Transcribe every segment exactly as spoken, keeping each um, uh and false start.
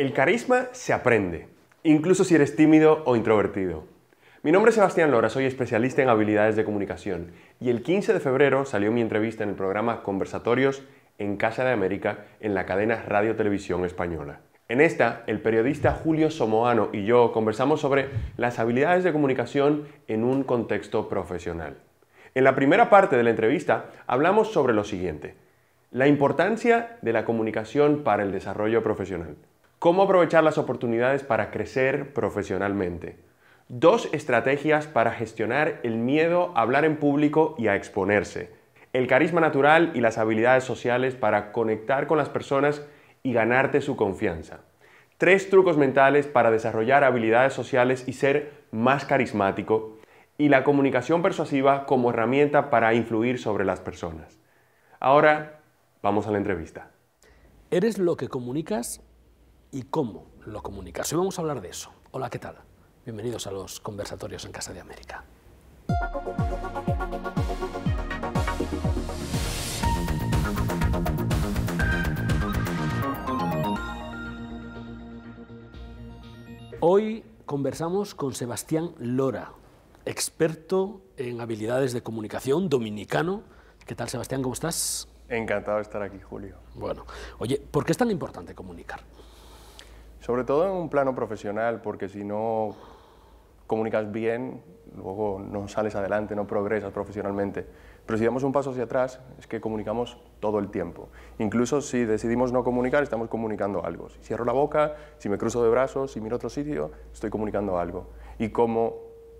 El carisma se aprende, incluso si eres tímido o introvertido. Mi nombre es Sebastián Lora, soy especialista en habilidades de comunicación y el quince de febrero salió mi entrevista en el programa Conversatorios en Casa de América en la cadena Radio Televisión Española. En esta, el periodista Julio Somoano y yo conversamos sobre las habilidades de comunicación en un contexto profesional. En la primera parte de la entrevista hablamos sobre lo siguiente: la importancia de la comunicación para el desarrollo profesional. Cómo aprovechar las oportunidades para crecer profesionalmente. Dos estrategias para gestionar el miedo a hablar en público y a exponerse. El carisma natural y las habilidades sociales para conectar con las personas y ganarte su confianza. Tres trucos mentales para desarrollar habilidades sociales y ser más carismático. Y la comunicación persuasiva como herramienta para influir sobre las personas. Ahora, vamos a la entrevista. ¿Eres lo que comunicas? ¿Y cómo lo comunicas? Hoy vamos a hablar de eso. Hola, ¿qué tal? Bienvenidos a los Conversatorios en Casa de América. Hoy conversamos con Sebastián Lora, experto en habilidades de comunicación, dominicano. ¿Qué tal, Sebastián? ¿Cómo estás? Encantado de estar aquí, Julio. Bueno, oye, ¿por qué es tan importante comunicar? Sobre todo en un plano profesional, porque si no comunicas bien, luego no sales adelante, no progresas profesionalmente. Pero si damos un paso hacia atrás, es que comunicamos todo el tiempo. Incluso si decidimos no comunicar, estamos comunicando algo. Si cierro la boca, si me cruzo de brazos, si miro otro sitio, estoy comunicando algo. Y como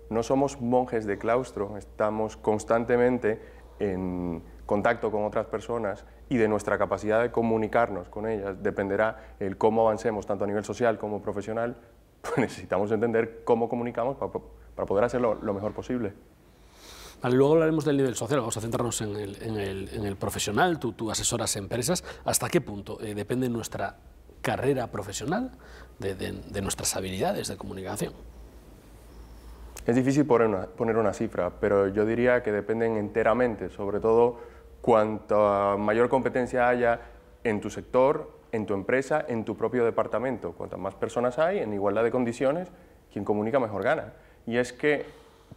no somos monjes de claustro, estamos constantemente en contacto con otras personas, y de nuestra capacidad de comunicarnos con ellas dependerá el cómo avancemos, tanto a nivel social como profesional, pues necesitamos entender cómo comunicamos para, para poder hacerlo lo mejor posible. Vale, luego hablaremos del nivel social, vamos a centrarnos en el, en el, en el profesional. Tú, tú asesoras empresas. ¿Hasta qué punto eh, depende nuestra carrera profesional de, de, de nuestras habilidades de comunicación? Es difícil poner una, poner una cifra, pero yo diría que dependen enteramente, sobre todo cuanta mayor competencia haya en tu sector, en tu empresa, en tu propio departamento. Cuantas más personas hay, en igualdad de condiciones, quien comunica mejor gana. Y es que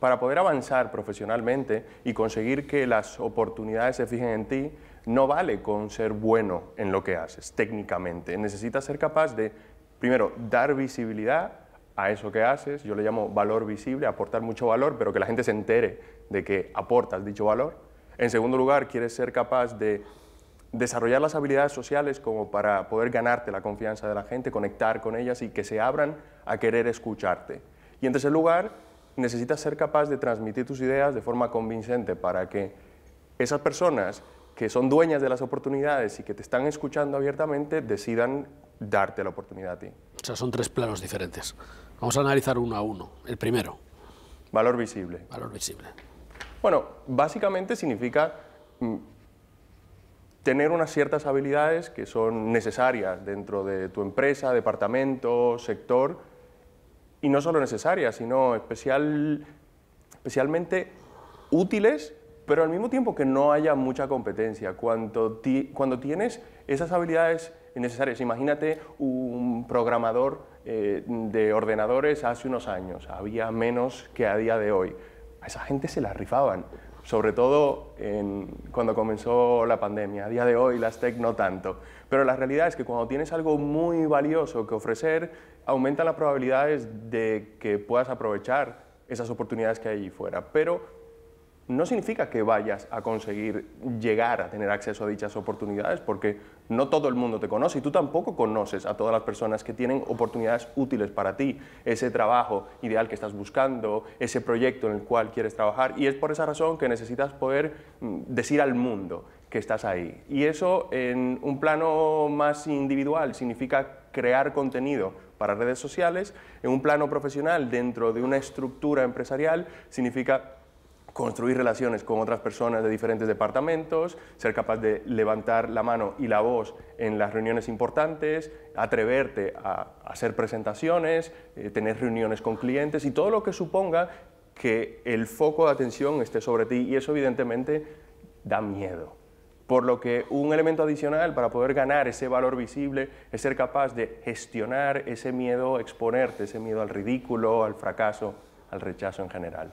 para poder avanzar profesionalmente y conseguir que las oportunidades se fijen en ti, no vale con ser bueno en lo que haces técnicamente. Necesitas ser capaz de, primero, dar visibilidad a eso que haces. Yo le llamo valor visible, aportar mucho valor, pero que la gente se entere de que aportas dicho valor. En segundo lugar, quieres ser capaz de desarrollar las habilidades sociales como para poder ganarte la confianza de la gente, conectar con ellas y que se abran a querer escucharte. Y en tercer lugar, necesitas ser capaz de transmitir tus ideas de forma convincente para que esas personas que son dueñas de las oportunidades y que te están escuchando abiertamente decidan darte la oportunidad a ti. O sea, son tres planos diferentes. Vamos a analizar uno a uno. El primero. Valor visible. Valor visible. Bueno, básicamente significa mm, tener unas ciertas habilidades que son necesarias dentro de tu empresa, departamento, sector, y no solo necesarias, sino especial, especialmente útiles, pero al mismo tiempo que no haya mucha competencia. Cuando, ti, cuando tienes esas habilidades necesarias, imagínate un programador eh, de ordenadores hace unos años, había menos que a día de hoy. A esa gente se la rifaban, sobre todo en, cuando comenzó la pandemia. A día de hoy las tech no tanto, pero la realidad es que cuando tienes algo muy valioso que ofrecer, aumentan las probabilidades de que puedas aprovechar esas oportunidades que hay allí fuera. Pero no significa que vayas a conseguir llegar a tener acceso a dichas oportunidades, porque no todo el mundo te conoce y tú tampoco conoces a todas las personas que tienen oportunidades útiles para ti, ese trabajo ideal que estás buscando, ese proyecto en el cual quieres trabajar, y es por esa razón que necesitas poder decir al mundo que estás ahí. Y eso en un plano más individual significa crear contenido para redes sociales, en un plano profesional dentro de una estructura empresarial significa construir relaciones con otras personas de diferentes departamentos, ser capaz de levantar la mano y la voz en las reuniones importantes, atreverte a hacer presentaciones, eh, tener reuniones con clientes y todo lo que suponga que el foco de atención esté sobre ti, y eso evidentemente da miedo. por lo que un elemento adicional para poder ganar ese valor visible es ser capaz de gestionar ese miedo a exponerte, ese miedo al ridículo, al fracaso, al rechazo en general.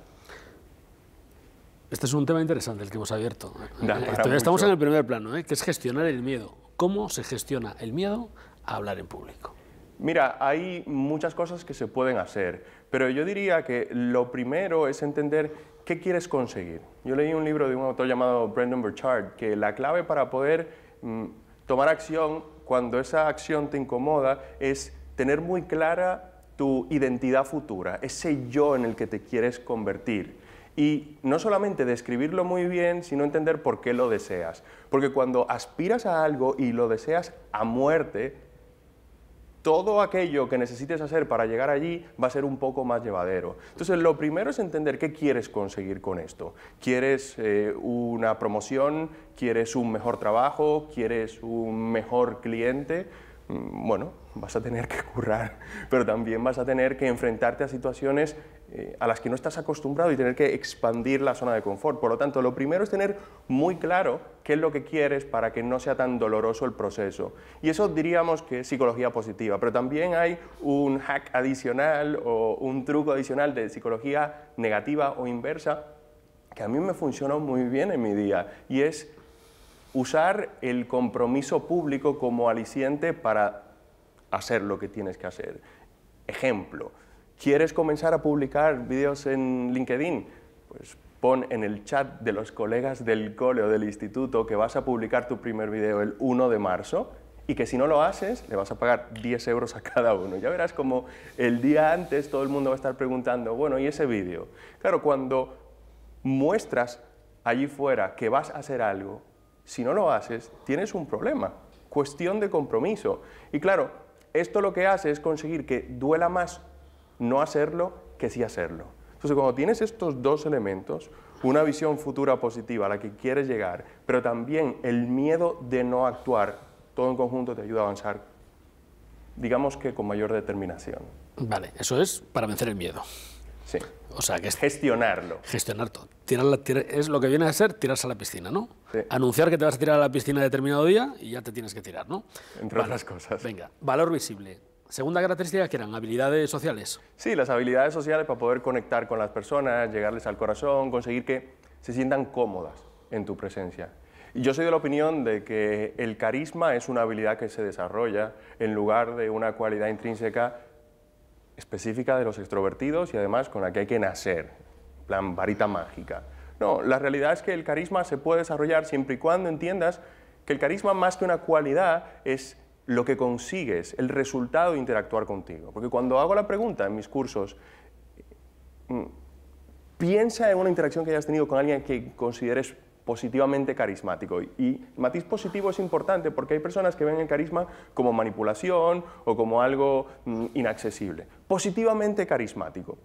Este es un tema interesante el que hemos abierto. Todavía estamos en el primer plano, ¿eh? Que es gestionar el miedo. ¿Cómo se gestiona el miedo a hablar en público? Mira, hay muchas cosas que se pueden hacer, pero yo diría que lo primero es entender qué quieres conseguir. Yo leí un libro de un autor llamado Brendan Burchard, que la clave para poder mm, tomar acción cuando esa acción te incomoda es tener muy clara tu identidad futura, ese yo en el que te quieres convertir. Y no solamente describirlo muy bien, sino entender por qué lo deseas. Porque cuando aspiras a algo y lo deseas a muerte, todo aquello que necesites hacer para llegar allí va a ser un poco más llevadero. Entonces, lo primero es entender qué quieres conseguir con esto. ¿Quieres eh, una promoción? ¿Quieres un mejor trabajo? ¿Quieres un mejor cliente? Bueno, vas a tener que currar, pero también vas a tener que enfrentarte a situaciones eh, a las que no estás acostumbrado y tener que expandir la zona de confort. Por lo tanto, lo primero es tener muy claro qué es lo que quieres para que no sea tan doloroso el proceso. Y eso diríamos que es psicología positiva, pero también hay un hack adicional o un truco adicional de psicología negativa o inversa que a mí me funcionó muy bien en mi día, y es usar el compromiso público como aliciente para hacer lo que tienes que hacer. Ejemplo, ¿quieres comenzar a publicar vídeos en LinkedIn? Pues pon en el chat de los colegas del cole o del instituto que vas a publicar tu primer vídeo el uno de marzo y que si no lo haces le vas a pagar diez euros a cada uno. Ya verás como el día antes todo el mundo va a estar preguntando, bueno, ¿y ese vídeo? Claro, cuando muestras allí fuera que vas a hacer algo, si no lo haces, tienes un problema, cuestión de compromiso. Y claro, esto lo que hace es conseguir que duela más no hacerlo que sí hacerlo. Entonces, cuando tienes estos dos elementos, una visión futura positiva a la que quieres llegar, pero también el miedo de no actuar, todo en conjunto te ayuda a avanzar, digamos que con mayor determinación. Vale, eso es para vencer el miedo. Sí, o sea, que es gestionarlo. Gestionar todo. Tirarla, tirar, es lo que viene a ser tirarse a la piscina, ¿no? Sí. Anunciar que te vas a tirar a la piscina determinado día y ya te tienes que tirar, ¿no? Entre otras cosas. Venga, valor visible. Segunda característica, que eran habilidades sociales. Sí, las habilidades sociales para poder conectar con las personas, llegarles al corazón, conseguir que se sientan cómodas en tu presencia. Yo soy de la opinión de que el carisma es una habilidad que se desarrolla en lugar de una cualidad intrínseca específica de los extrovertidos y además con la que hay que nacer, plan varita mágica. No, la realidad es que el carisma se puede desarrollar siempre y cuando entiendas que el carisma, más que una cualidad, es lo que consigues, el resultado de interactuar contigo. Porque cuando hago la pregunta en mis cursos, piensa en una interacción que hayas tenido con alguien que consideres positivamente carismático. Y el matiz positivo es importante porque hay personas que ven el carisma como manipulación o como algo mm, inaccesible. Positivamente carismático.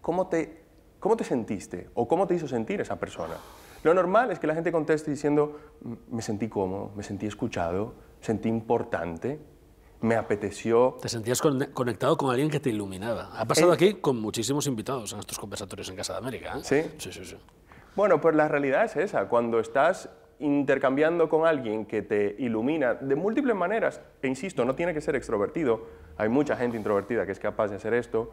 ¿Cómo te, ¿Cómo te sentiste o cómo te hizo sentir esa persona? Lo normal es que la gente conteste diciendo me sentí cómodo, me sentí escuchado, sentí importante, me apeteció. Te sentías con conectado con alguien que te iluminaba. Ha pasado el... aquí con muchísimos invitados a nuestros conversatorios en Casa de América, ¿eh? ¿Sí? Sí, sí, sí. Bueno, pues la realidad es esa, cuando estás intercambiando con alguien que te ilumina de múltiples maneras, e insisto, no tiene que ser extrovertido, hay mucha gente introvertida que es capaz de hacer esto,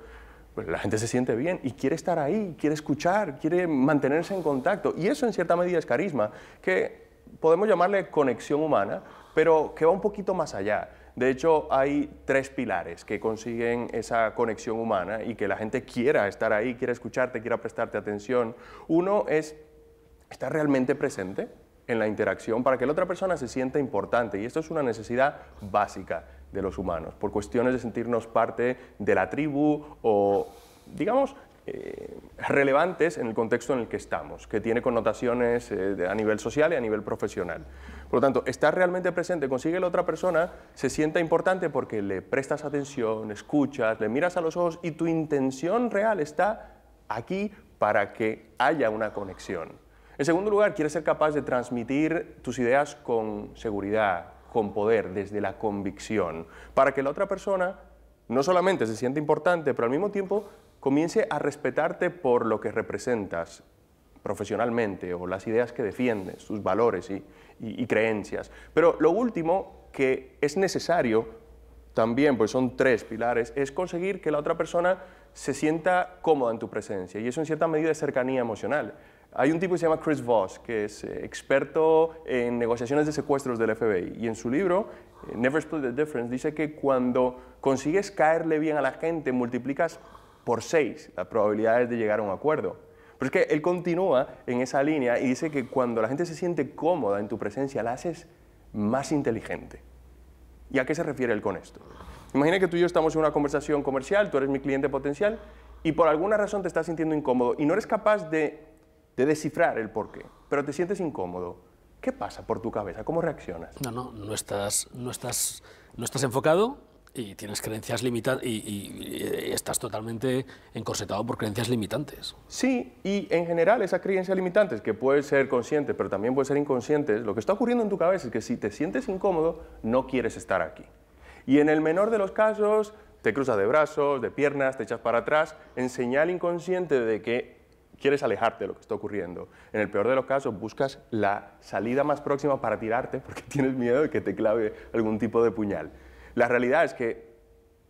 pues la gente se siente bien y quiere estar ahí, quiere escuchar, quiere mantenerse en contacto, y eso en cierta medida es carisma, que podemos llamarle conexión humana, pero que va un poquito más allá. De hecho, hay tres pilares que consiguen esa conexión humana y que la gente quiera estar ahí, quiera escucharte, quiera prestarte atención. Uno es estar realmente presente en la interacción para que la otra persona se sienta importante. Y esto es una necesidad básica de los humanos, por cuestiones de sentirnos parte de la tribu o, digamos, Eh, relevantes en el contexto en el que estamos, que tiene connotaciones eh, de, a nivel social y a nivel profesional. Por lo tanto, estar realmente presente, consigue la otra persona, se sienta importante porque le prestas atención, escuchas, le miras a los ojos y tu intención real está aquí para que haya una conexión. En segundo lugar, quieres ser capaz de transmitir tus ideas con seguridad, con poder, desde la convicción, para que la otra persona no solamente se sienta importante, pero al mismo tiempo comience a respetarte por lo que representas, profesionalmente o las ideas que defiende, sus valores y, y, y creencias. Pero lo último que es necesario también, pues son tres pilares, es conseguir que la otra persona se sienta cómoda en tu presencia, y eso en cierta medida es cercanía emocional. Hay un tipo que se llama Chris Voss, que es experto en negociaciones de secuestros del F B I, y en su libro Never Split the Difference dice que cuando consigues caerle bien a la gente multiplicas por seis las probabilidades de llegar a un acuerdo. Pero es que él continúa en esa línea y dice que cuando la gente se siente cómoda en tu presencia la haces más inteligente. ¿Y a qué se refiere él con esto? Imagina que tú y yo estamos en una conversación comercial, tú eres mi cliente potencial y por alguna razón te estás sintiendo incómodo y no eres capaz de de descifrar el porqué, pero te sientes incómodo. ¿Qué pasa por tu cabeza? ¿Cómo reaccionas? No, no, no estás, no estás, no estás enfocado y tienes creencias limitantes y, y, y estás totalmente encorsetado por creencias limitantes. Sí, y en general esas creencias limitantes, que pueden ser conscientes, pero también pueden ser inconscientes, lo que está ocurriendo en tu cabeza es que si te sientes incómodo, no quieres estar aquí. Y en el menor de los casos, te cruzas de brazos, de piernas, te echas para atrás, en señal inconsciente de que quieres alejarte de lo que está ocurriendo. En el peor de los casos, buscas la salida más próxima para tirarte porque tienes miedo de que te clave algún tipo de puñal. La realidad es que,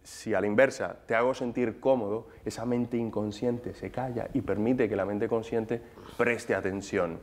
si a la inversa te hago sentir cómodo, esa mente inconsciente se calla y permite que la mente consciente preste atención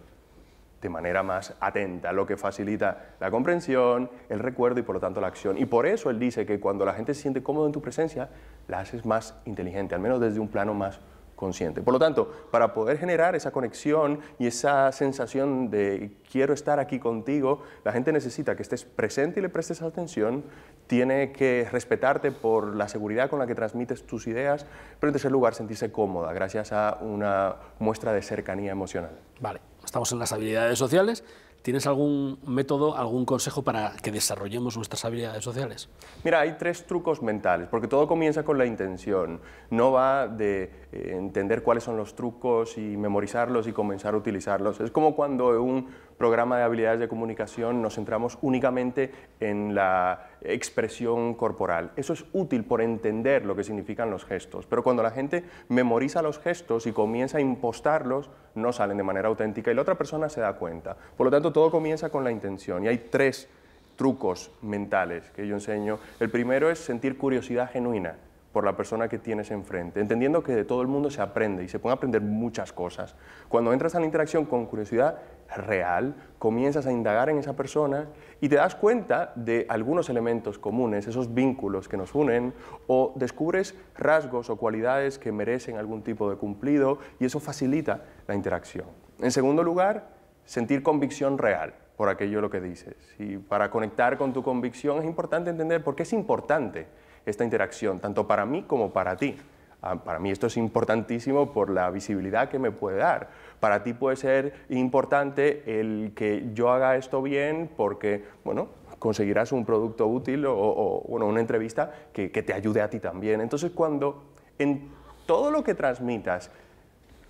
de manera más atenta, lo que facilita la comprensión, el recuerdo y por lo tanto la acción. Y por eso él dice que cuando la gente se siente cómoda en tu presencia, la haces más inteligente, al menos desde un plano más consciente. Por lo tanto, para poder generar esa conexión y esa sensación de quiero estar aquí contigo, la gente necesita que estés presente y le prestes atención, tiene que respetarte por la seguridad con la que transmites tus ideas, pero en tercer lugar, sentirse cómoda gracias a una muestra de cercanía emocional. Vale, estamos en las habilidades sociales. ¿Tienes algún método, algún consejo para que desarrollemos nuestras habilidades sociales? Mira, hay tres trucos mentales, porque todo comienza con la intención. No va de eh, entender cuáles son los trucos y memorizarlos y comenzar a utilizarlos. Es como cuando en un programa de habilidades de comunicación nos centramos únicamente en la expresión corporal. Eso es útil por entender lo que significan los gestos, pero cuando la gente memoriza los gestos y comienza a impostarlos, no salen de manera auténtica y la otra persona se da cuenta. Por lo tanto, todo comienza con la intención y hay tres trucos mentales que yo enseño. El primero es sentir curiosidad genuina por la persona que tienes enfrente, entendiendo que de todo el mundo se aprende y se pueden aprender muchas cosas. Cuando entras a la interacción con curiosidad real, comienzas a indagar en esa persona y te das cuenta de algunos elementos comunes, esos vínculos que nos unen, o descubres rasgos o cualidades que merecen algún tipo de cumplido y eso facilita la interacción. En segundo lugar, sentir convicción real por aquello lo que dices. Y para conectar con tu convicción es importante entender por qué es importante esta interacción, tanto para mí como para ti. Ah, para mí esto es importantísimo por la visibilidad que me puede dar. Para ti puede ser importante el que yo haga esto bien porque, bueno, conseguirás un producto útil o, o bueno, una entrevista que, que te ayude a ti también. Entonces, cuando en todo lo que transmitas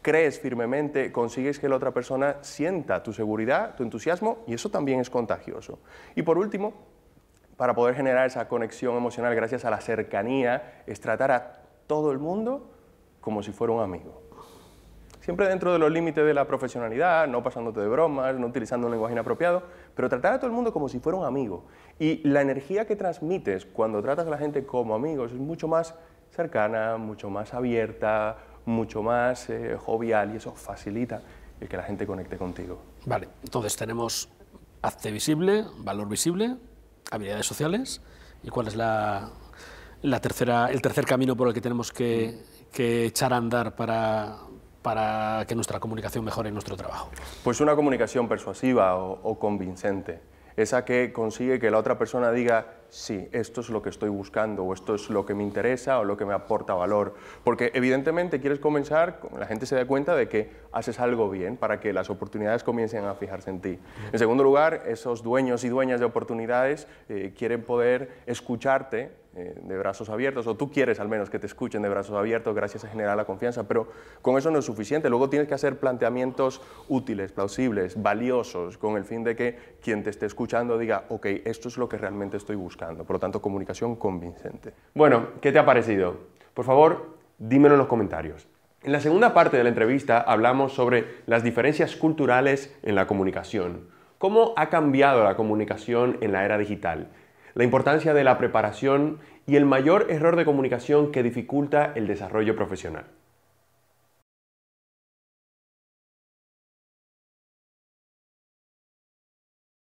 crees firmemente, consigues que la otra persona sienta tu seguridad, tu entusiasmo, y eso también es contagioso. Y por último, para poder generar esa conexión emocional gracias a la cercanía, es tratar a todo el mundo como si fuera un amigo. Siempre dentro de los límites de la profesionalidad, no pasándote de bromas, no utilizando un lenguaje inapropiado, pero tratar a todo el mundo como si fuera un amigo. Y la energía que transmites cuando tratas a la gente como amigos es mucho más cercana, mucho más abierta, mucho más eh, jovial, y eso facilita el que la gente conecte contigo. Vale, entonces tenemos hazte visible, valor visible, habilidades sociales, ¿y cuál es la, la tercera, el tercer camino por el que tenemos que, que echar a andar para, para que nuestra comunicación mejore en nuestro trabajo? Pues una comunicación persuasiva o, o convincente, esa que consigue que la otra persona diga, sí, esto es lo que estoy buscando, o esto es lo que me interesa, o lo que me aporta valor. Porque evidentemente quieres comenzar, la gente se da cuenta de que haces algo bien para que las oportunidades comiencen a fijarse en ti. En segundo lugar, esos dueños y dueñas de oportunidades eh, quieren poder escucharte eh, de brazos abiertos, o tú quieres al menos que te escuchen de brazos abiertos gracias a generar la confianza, pero con eso no es suficiente. Luego tienes que hacer planteamientos útiles, plausibles, valiosos, con el fin de que quien te esté escuchando diga, ok, esto es lo que realmente estoy buscando. Por lo tanto, comunicación convincente. Bueno, ¿qué te ha parecido? Por favor, dímelo en los comentarios. En la segunda parte de la entrevista hablamos sobre las diferencias culturales en la comunicación, cómo ha cambiado la comunicación en la era digital, la importancia de la preparación y el mayor error de comunicación que dificulta el desarrollo profesional.